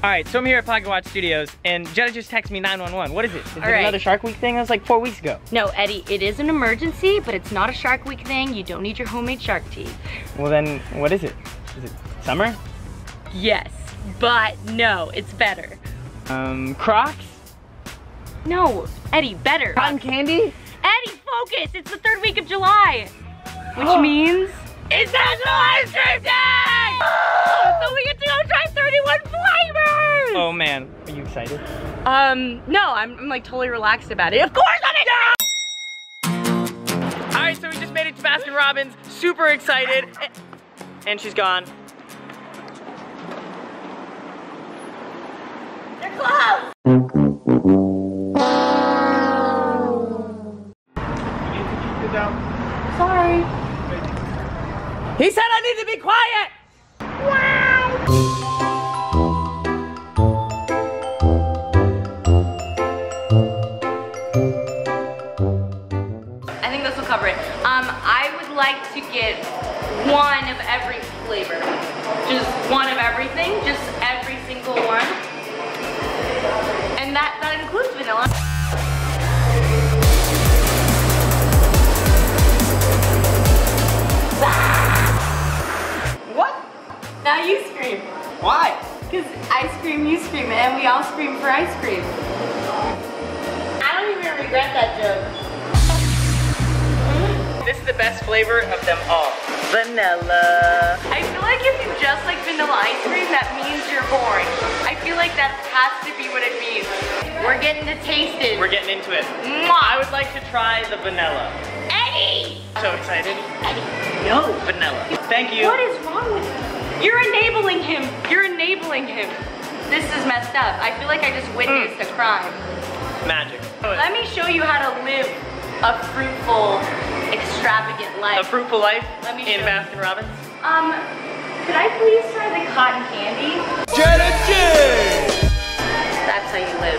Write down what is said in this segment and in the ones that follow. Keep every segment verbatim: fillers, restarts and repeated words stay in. All right, so I'm here at Pocket Watch Studios, and Jetta just texted me nine one one. What is it? Is it right. another Shark Week thing? That was like four weeks ago. No, Eddie, it is an emergency, but it's not a Shark Week thing. You don't need your homemade shark teeth. Well then, what is it? Is it summer? Yes, but no, it's better. Um, Crocs? No, Eddie, better. Cotton candy? Eddie, focus! It's the third week of July, which oh. means it's National Ice Cream Day! Oh, so we get to go try thirty-one flavors! Oh man, are you excited? Um, no, I'm, I'm like totally relaxed about it. Of course I'm excited! All right, so we just made it to Baskin-Robbins, super excited, and she's gone. They're closed! Sorry. He said I need to be quiet! Wow! I think this will cover it. Um, I would like to get one of every flavor. Just one of everything, just every single one. And that, that includes vanilla. Now you scream. Why? Because I scream, you scream, and we all scream for ice cream. I don't even regret that joke. This is the best flavor of them all. Vanilla. I feel like if you just like vanilla ice cream, that means you're boring. I feel like that has to be what it means. We're getting to taste it. We're getting into it. Mwah. I would like to try the vanilla. Eddie! So excited. Eddie. No. Vanilla. Thank you. What is wrong with you? You're enabling him. You're enabling him. This is messed up. I feel like I just witnessed mm. a crime. Magic. Let me show you how to live a fruitful, extravagant life. A fruitful life Let me in Baskin-Robbins? Um, could I please try the cotton candy? Jetta J! That's how you live.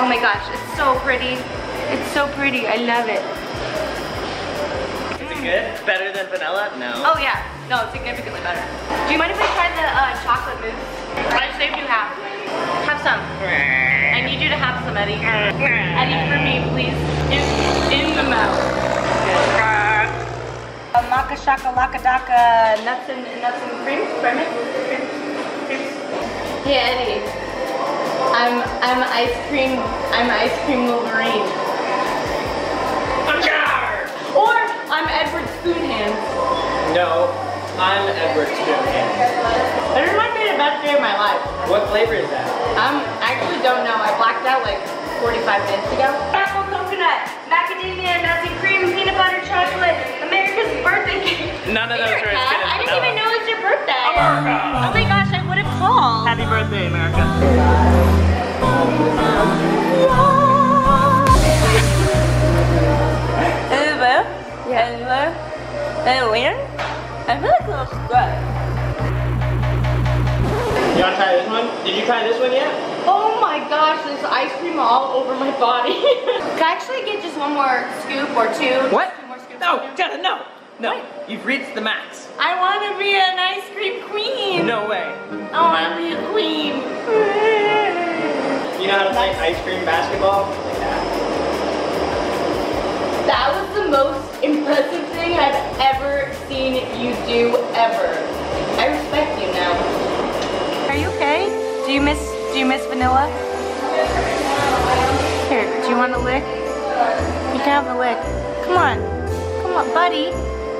Oh my gosh, it's so pretty. It's so pretty, I love it. Is it good? Better than vanilla? No. Oh yeah. No, significantly better. Do you mind if I try the uh, chocolate mousse? I saved you half. Have some. I need you to have some, Eddie. Eddie, for me, please. In, in the mouth. Uh, Maka shaka laka daka nuts and nuts and cream. Hey Eddie, I'm I'm ice cream. I'm ice cream Wolverine. Or I'm Edward Spoonhand. No. I'm Edward Spoonhand. This might be the best day of my life. What flavor is that? Um, I actually don't know. I blacked out like forty-five minutes ago. Apple coconut, macadamia, nuts and cream, peanut butter, chocolate, America's birthday cake. None of those are as good as I didn't even know it was your birthday. America. Oh my gosh, I would have called. Happy birthday, America. Hello. Hello. Hello. I feel like a little sweat. You wanna try this one? Did you try this one yet? Oh my gosh, there's ice cream all over my body. Can I actually get just one more scoop or two? What? Two more scoops no, Jetta, no. No, what? You've reached the max. I wanna be an ice cream queen. No way. I wanna be a queen. You know how to play ice cream basketball? Like that. That was the most impressive thing I've ever seen you do ever. I respect you now. Are you okay? Do you miss do you miss vanilla? Here, do you want a lick? You can have a lick. Come on. Come on, buddy.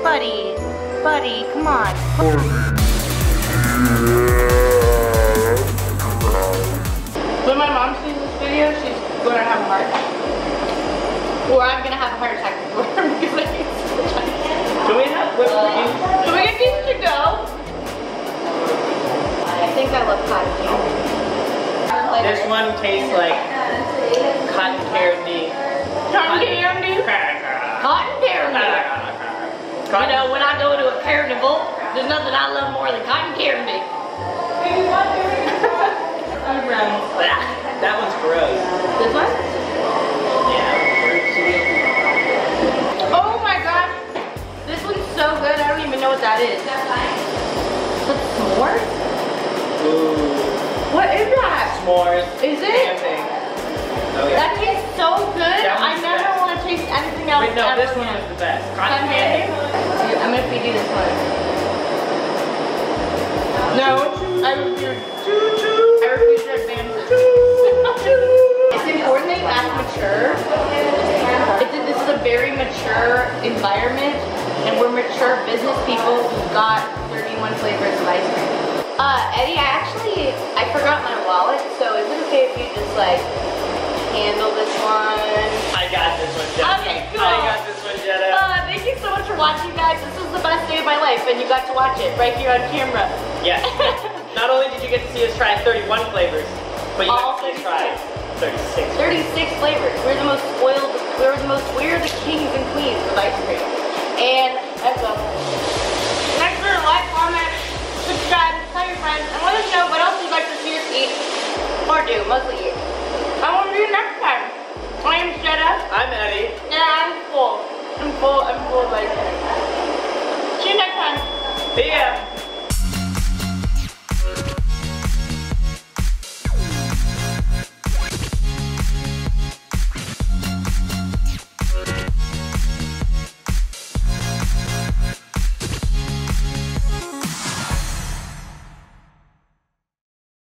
Buddy. Buddy, come on. When my mom sees this video, she's gonna have a heart attack. Or I'm gonna have a heart attack before I'm gonna Do we have whipped cream? Do we get these to go? I think I love cotton candy. This one tastes like cotton candy. Cotton candy? Cotton candy. You know, when I go to a carnival, there's nothing I love more than cotton candy. That one's gross. This one? Yeah. Oh my god. This one's so good, I don't even know what that is. Is that fine? Is that s'more? Ooh. What is that? S'mores. Is it? Oh, yeah. That tastes so good. I never want to taste anything else. Wait, no, ever. This one is the best. Cotton candy. Dude, I'm gonna feed you this one. No, I refuse. I refuse to advance it. It's important that you act mature. It, this is a very mature environment, and we're mature business people who got thirty-one flavors of ice cream. Uh, Eddie, I actually, I forgot my wallet, so is it okay if you just like handle this one? I got this one, Jetta. Okay, cool. I got this one, Jetta. Uh, thank you so much for watching, guys. This was the best day of my life, and you got to watch it right here on camera. Yes. Not only did you get to see us try thirty-one flavors, but you got to see us try thirty-six. thirty-six flavors. We're the most spoiled, we're the most, we're the kings and queens of ice cream. And that's all. Next, for a like, comment, subscribe, tell your friends, and let us know what else you'd like to see us eat, or do, mostly eat. I want to see you next time. My name's Jetta. I'm Eddie. And I'm full. I'm full, I'm full of ice cream. See you next time. See ya.